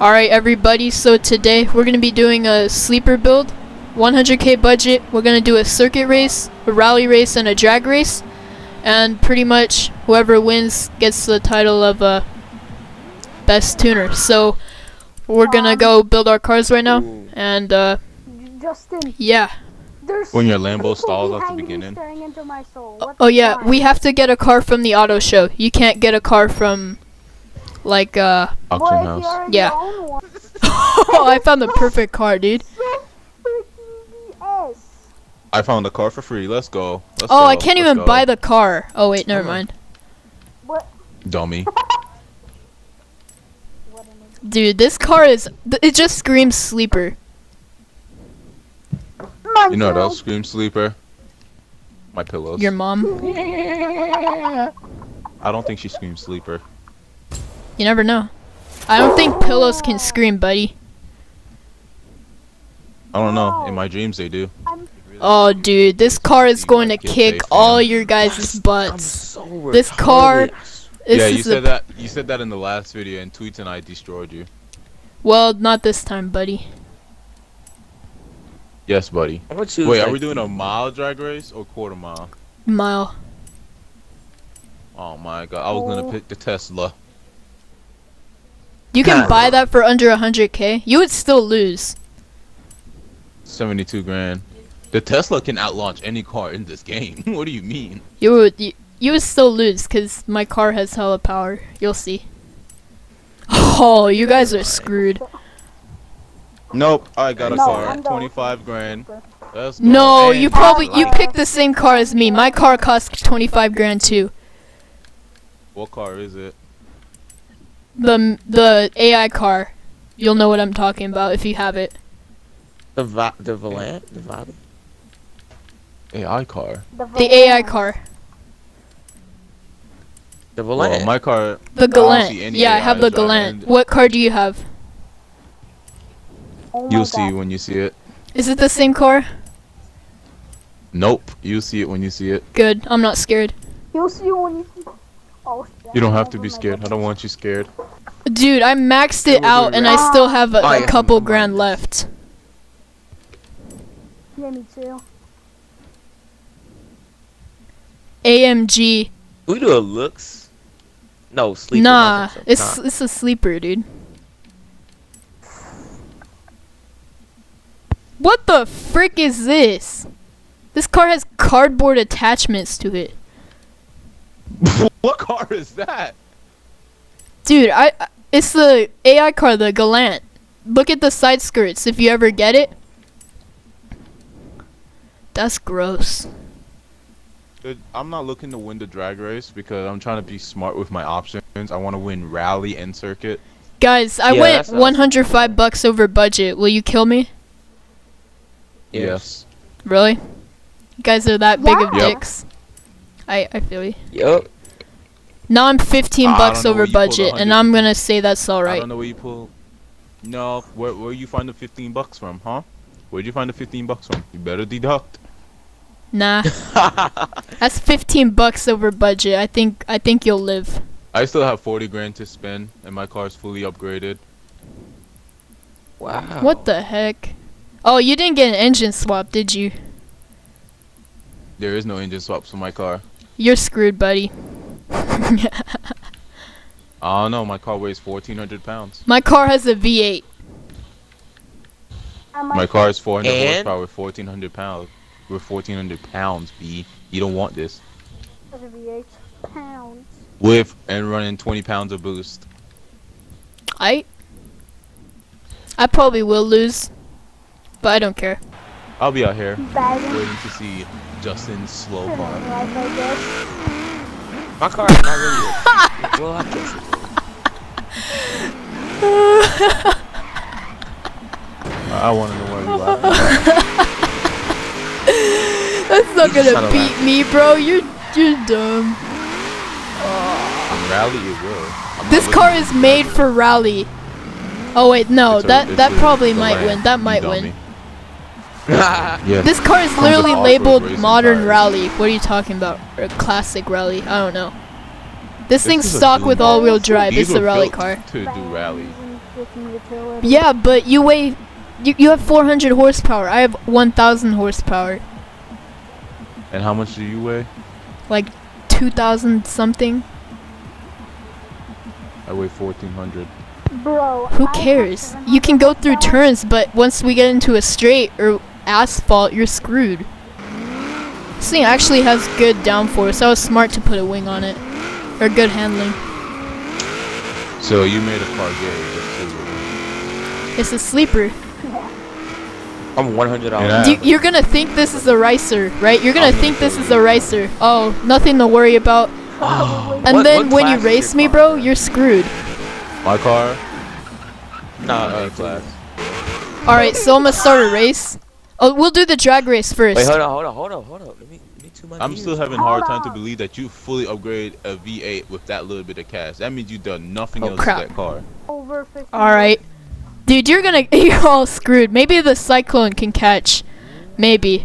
Alright everybody, so today we're going to be doing a sleeper build, 100k budget. We're going to do a circuit race, a rally race, and a drag race. And pretty much whoever wins gets the title of best tuner. So we're going to go build our cars right now. And Justin, yeah. When your Lambo stalls at the beginning. Oh yeah, we have to get a car from the auto show. You can't get a car from like auction house. Yeah. Oh, I found the perfect car, dude. I found the car for free. Let's go. Let's go. I can't even buy the car. Oh wait, never mind. What? Dummy. Dude, this car it just screams sleeper. You know what else screams sleeper? My pillows. Your mom? I don't think she screams sleeper. You never know. I don't think pillows can scream, buddy. I don't know. In my dreams, they do. Oh, dude. This car is going to kick all your guys' butts. So this car... Yeah, you said that in the last video, and Tweets and I destroyed you. Well, not this time, buddy. Yes, buddy. Wait, are we doing a mile drag race or quarter mile? Mile. Oh my god, I was gonna pick the Tesla. You can buy that for under 100k. You would still lose. 72 grand. The Tesla can outlaunch any car in this game. What do you mean? You would still lose because my car has hella power. You'll see. Oh, you guys are screwed. Nope, I got a car. 25 grand. That's no, you probably you picked the same car as me. My car costs 25 grand too. What car is it? The AI car. You'll know what I'm talking about if you have it. The Volant? The AI car. The AI car. The Volant. Oh, my car. The Galant. Yeah, I have the Galant. What car do you have? Oh you'll see when you see it. Is it the same car? Nope. You'll see it when you see it. Good. I'm not scared. You'll see it when you see it. Oh, you don't have to be scared. I don't want you scared. Dude, I maxed it out and I still have a couple grand left. Yeah, me too. AMG. We do a looks? No, sleeper. Nah, it's a sleeper, dude. What the frick is this? This car has cardboard attachments to it. What car is that? Dude, it's the AI car, the Galant. Look at the side skirts if you ever get it. That's gross. Dude, I'm not looking to win the drag race because I'm trying to be smart with my options. I want to win rally and circuit. Guys, I went 105 bucks over budget. Will you kill me? Yes. Really? You guys are that big of dicks. I feel you. Yup. Now I'm 15 bucks over budget, and I'm gonna say that's alright. I don't know where you pull... No, where you find the 15 bucks from, huh? Where'd you find the 15 bucks from? You better deduct. Nah. That's 15 bucks over budget. I think you'll live. I still have 40 grand to spend, and my car's fully upgraded. Wow. What the heck? Oh, you didn't get an engine swap, did you? There is no engine swap for my car. You're screwed, buddy. Oh no, my car weighs 1,400 pounds. My car has a V8. My car is 400 horsepower with 1,400 pounds. With 1,400 pounds, B. You don't want this. With a V8 pounds. With and running 20 pounds of boost. I probably will lose. But I don't care. I'll be out here waiting to see Justin slow on. My car is not really. Well, I guess it. I want to know why you laughing. That's not gonna beat me, bro. You're dumb. Rally, you will. This car is made for rally. Oh wait, no, that probably might win. That might win. Yes. This car is literally labeled modern rally. What are you talking about? Or classic rally? I don't know. This thing's stock with all-wheel drive. It's a rally car. To do rally. looking to kill him. Yeah, but you weigh... You have 400 horsepower. I have 1,000 horsepower. And how much do you weigh? Like 2,000 something. I weigh 1,400. Bro, who cares? You can go through turns, but once we get into a straight or asphalt, you're screwed. This thing actually has good downforce. I was smart to put a wing on it. Or good handling. So you made a car gay. It's a sleeper. I'm 100 hours. You're gonna think this is a ricer, right? You're gonna think this is a ricer. Oh, nothing to worry about. Oh. And then when you race me, bro, you're screwed. My car? Nah, class. Alright, so I'm gonna start a race. Oh, we'll do the drag race first. Wait, hold on. Let me tune my I'm still having a hard time to believe that you fully upgrade a V8 with that little bit of cash. That means you've done nothing else to that car. Alright. Dude, you're all screwed. Maybe the Cyclone can catch. Maybe.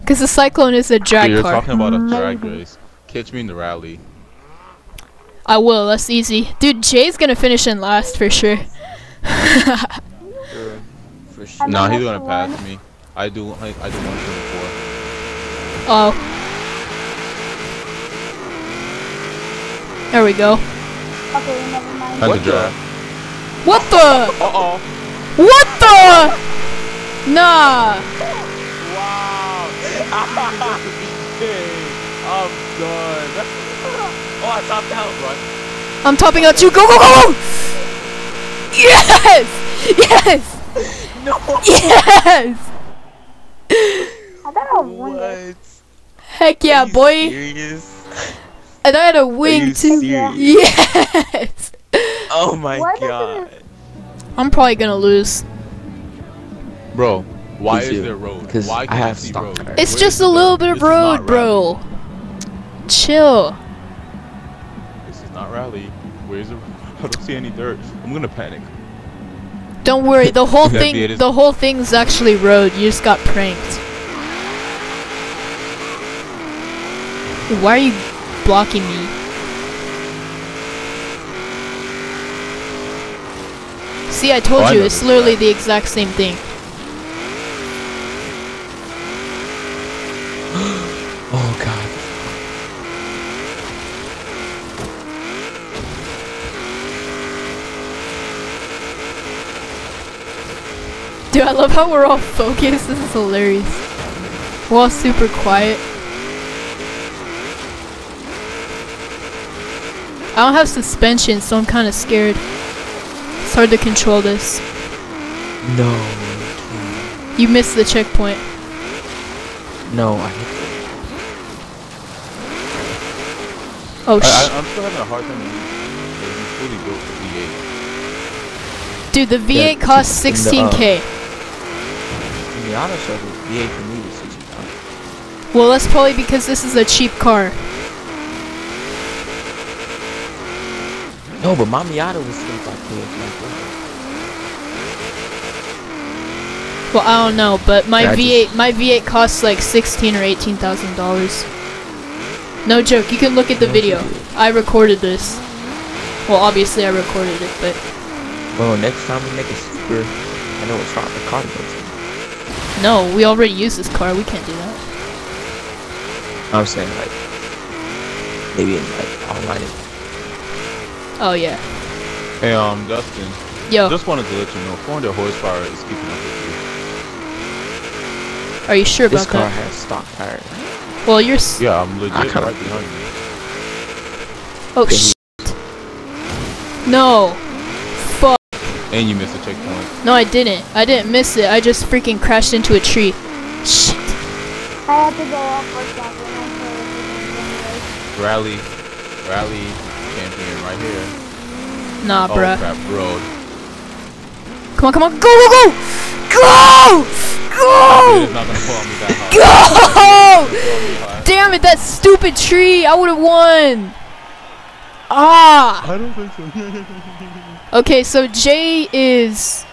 Because the Cyclone is a drag car. You're talking about a drag race. Catch me in the rally. I will, that's easy. Dude, Jay's gonna finish in last for sure. Sure. Nah, he's gonna pass me. I do 124. Oh. There we go. Okay, never mind. What the? What the? Uh-oh. What the? Nah. Wow. I'm done. Oh, I topped out, bro. I'm topping out too. Go, go, go! Yes! Yes! No! Yes! I thought I won it. Heck yeah, boy. Are you serious? And I had a wing too. Yes! Oh my god. I'm probably gonna lose. Bro, why is there road? Because I have stopped. It's just a little bit of road, bro. Chill. This is not rally. Where's the? I don't see any dirt. I'm gonna panic. Don't worry. The whole thing. The whole thing's actually road. You just got pranked. Why are you blocking me? See, I told you, it's literally the exact same thing. Oh god. Dude, I love how we're all focused. This is hilarious. We're all super quiet. I don't have suspension, so I'm kind of scared. It's hard to control this. No. You missed the checkpoint. No, I hit it. Oh shit. I'm still having a hard time. Dude, the V8 costs 16K. To be honest, the V8 for me was $16. Well, that's probably because this is a cheap car. No, but my Miata was still like this. Well, I don't know, but my V8 costs like $16,000 or $18,000. No joke. You can look at the video. I recorded this. Well, obviously I recorded it, but. Well, next time we make a super, I know it's not the car. No, we already used this car. We can't do that. I'm saying like maybe in like online. Oh yeah. Hey, Dustin. Yo. Just wanted to let you know, 400 horsepower is keeping up with you. Are you sure about that? This car has stock tires. Well, you're. Yeah, I'm legit right behind you. Oh shit. No. Fuck. And you missed the checkpoint. No, I didn't. I didn't miss it. I just freaking crashed into a tree. Shit. I have to go off for Rally. Right here. Nah, bruh. Crap, road. Come on, go! Go! Damn it, that stupid tree! I would have won. Ah. I don't think so. Okay, so Jay is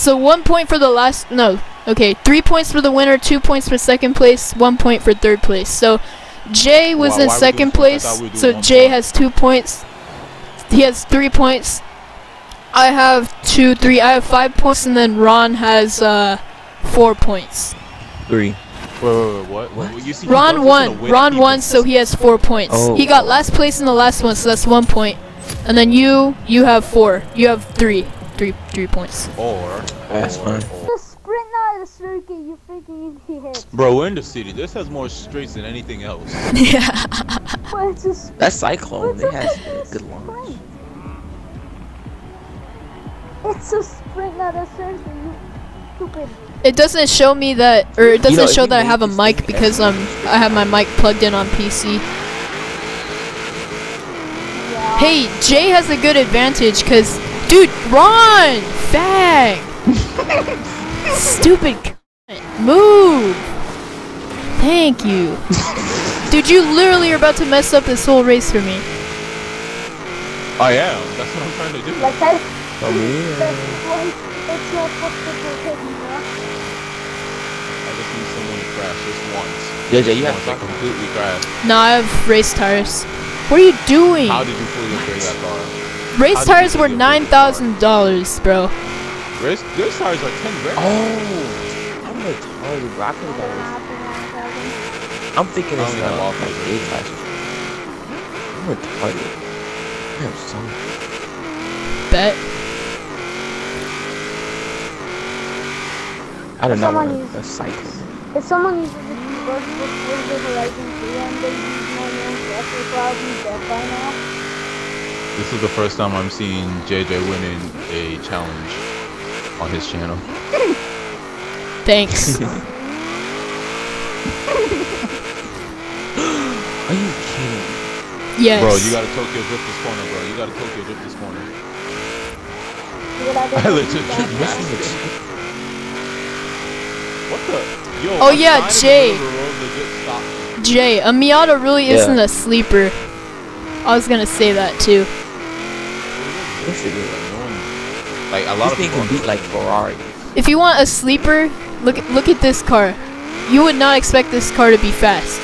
So 1 point for the last. No. Okay, 3 points for the winner, 2 points for second place, 1 point for third place. So Jay was in second place, so Jay has 2 points. He has 3 points. I have 2, 3, I have 5 points, and then Ron has 4 points. 3. Wait, what? You see Ron won, so he has 4 points. Oh. He got last place in the last one, so that's 1 point. And then you have 4. You have 3 points. 4. That's fine. Just sprint out of the circuit, you freaking idiot. Bro, we're in the city. This has more streets than anything else. Yeah. That's Cyclone. It has good launch. It's a sprint, not a circuit, you stupid. It doesn't show me that, or it doesn't show that I have a mic because I have my mic plugged in on PC. Yeah. Hey, Jay has a good advantage because, dude, Ron, fag, stupid, move. Thank you, dude. You literally are about to mess up this whole race for me. I am. That's what I'm trying to do. Like that. Oh yeah. Someone crash just once. JJ, you have to completely crash. No, I have race tires. What are you doing? How did you fully upgrade that car? Race tires were $9,000, bro. Race tires are 10 grand. Oh, I'm retarded, bro. I couldn't go race. I'm thinking it's not all for A class. I'm retarded. I have some. Bet. I don't know a cycle. If someone uses the keyboard with the Horizon 3 and they use my name, they're probably dead by now. This is the first time I'm seeing JJ winning a challenge on his channel. Thanks. Are you kidding? Yes. Bro, you gotta Tokyo Drift this corner, bro. You gotta Tokyo Drift this corner. I legit keep What the? Yo, oh yeah, Jay. Jay, a Miata really isn't a sleeper. I was gonna say that too. Like a lot of people beat like Ferrari. If you want a sleeper, look at this car. You would not expect this car to be fast.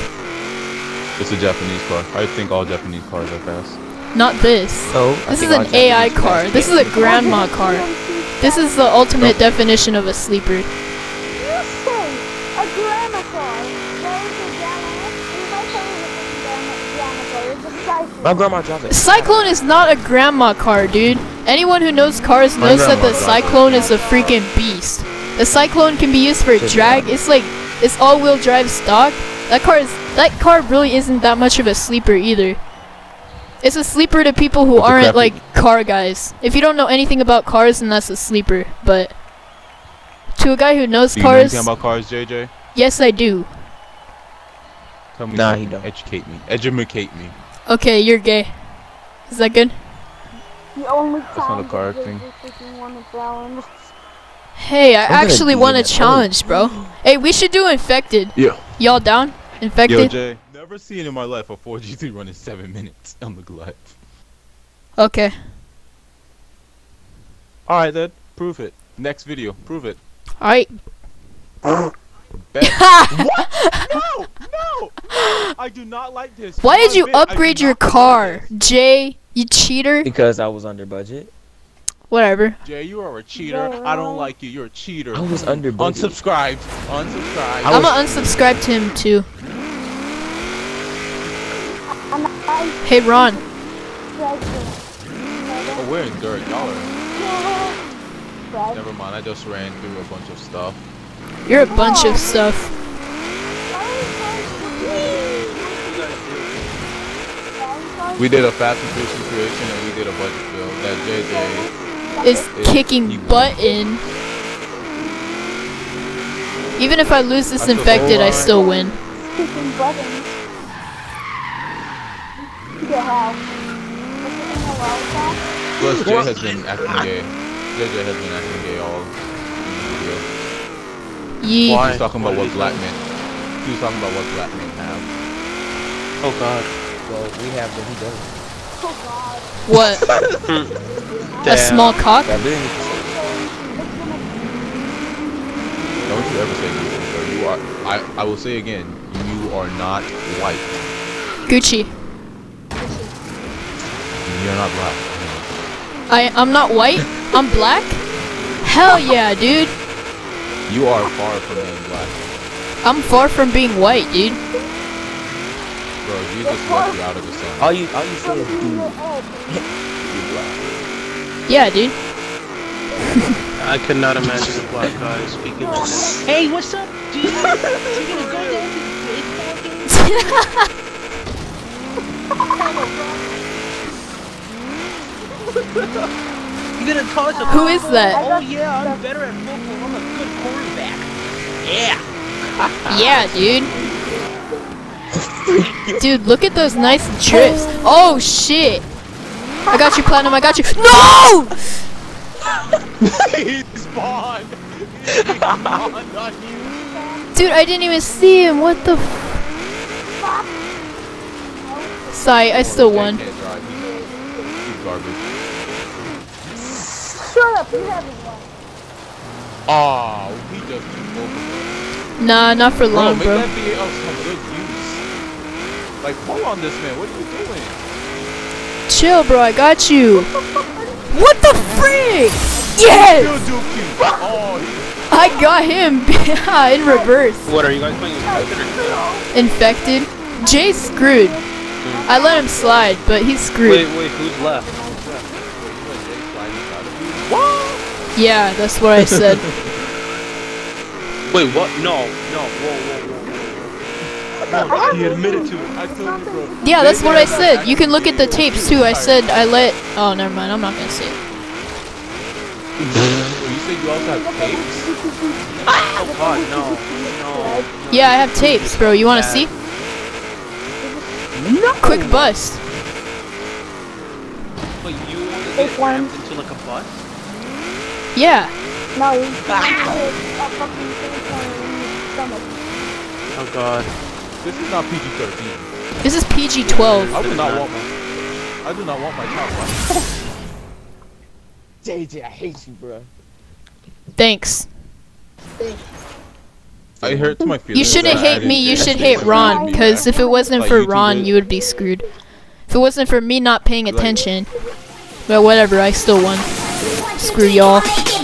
It's a Japanese car. I think all Japanese cars are fast. Not this. Oh, this is an AI car. This is a grandma car. This is the ultimate definition of a sleeper. My grandma drives it. Cyclone is not a grandma car, dude. Anyone who knows cars knows that the Cyclone is a freaking beast. The Cyclone can be used for drag. It's like it's all-wheel drive stock. That car really isn't that much of a sleeper either. It's a sleeper to people who aren't like car guys. If you don't know anything about cars, then that's a sleeper. But to a guy who knows cars, do you know anything about cars, JJ? Yes, I do. Tell me. Nah, he don't. Educate me. Edumacate me. Okay, you're gay. Is that good? That's not a car thing. Hey, I actually won a challenge, bro. Hey, we should do Infected. Yeah. Y'all down? Infected? Yo, Jay, never seen in my life a 4G3 running 7 minutes on the glide. Okay. Alright then, prove it. Next video, prove it. Alright. What? No! No! I do not like this. Why did you upgrade your car, Jay? You cheater. Because I was under budget. Whatever. Jay, you are a cheater. Yeah. I don't like you. You're a cheater. I was under budget. Unsubscribed. Unsubscribed. I'm gonna unsubscribe to him too. Hey Ron. Oh, we're in dirt, y'all are. Never mind. I just ran through a bunch of stuff. You're a bunch of stuff. We did a fast and efficient creation and we did a budget build that JJ is kicking butt in. Even if I lose this Infected, I still win. Kicking butt in. Plus, Jay has been acting gay. JJ has been acting gay all. Yeet. Why? He was talking about what black men. He was talking about what black men have. Oh god. Well, we have what he doesn't. Oh god. What? A small cock? Don't you ever say Gucci. You are. I will say again. You are not white. Gucci. You're not black. I'm not white. I'm black. Hell yeah, dude. You are far from being black. I'm far from being white, dude. Bro, you just left me out of the sun. All you say is dude. You're black. Yeah, dude. I could not imagine a black guy speaking to me. Hey, what's up, dude? You're gonna go down to who is that? Oh yeah, I'm better at football. I'm a good quarterback. Yeah. Yeah, dude. Dude, look at those nice trips. Oh shit! I got you, Platinum. I got you. No! He spawned. Dude, I didn't even see him. What the? Sigh, I still won. Shut up, you haven't won. Aw, we just won. Nah, not for long, bro. Make that be of some good use. Like, pull on this man, what are you doing? Chill, bro, I got you. What the frick? Yes! I got him in reverse. What are you guys playing? Infected? Jay's screwed. I let him slide, but he's screwed. Wait, who's left? What? Yeah, that's what I said. Wait, what? No, whoa. He admitted to it. I told you, bro. Yeah, that's what I said. You can look at the tapes too. I said I let. Oh, never mind. I'm not gonna say it. You said you also have tapes? Oh God, no. Yeah, I have tapes, bro. You wanna see? No. Quick bust. But you want to get rammed into like a bus? Yeah. No. Oh God. This is not PG-13. This is PG-12. I do not want my child. JJ, I hate you, bro. Thanks. I hurt my feelings. You shouldn't hate me, you should hate Ron, because if it wasn't for Ron, you would be screwed. If it wasn't for me not paying attention, but whatever, I still won. Screw y'all.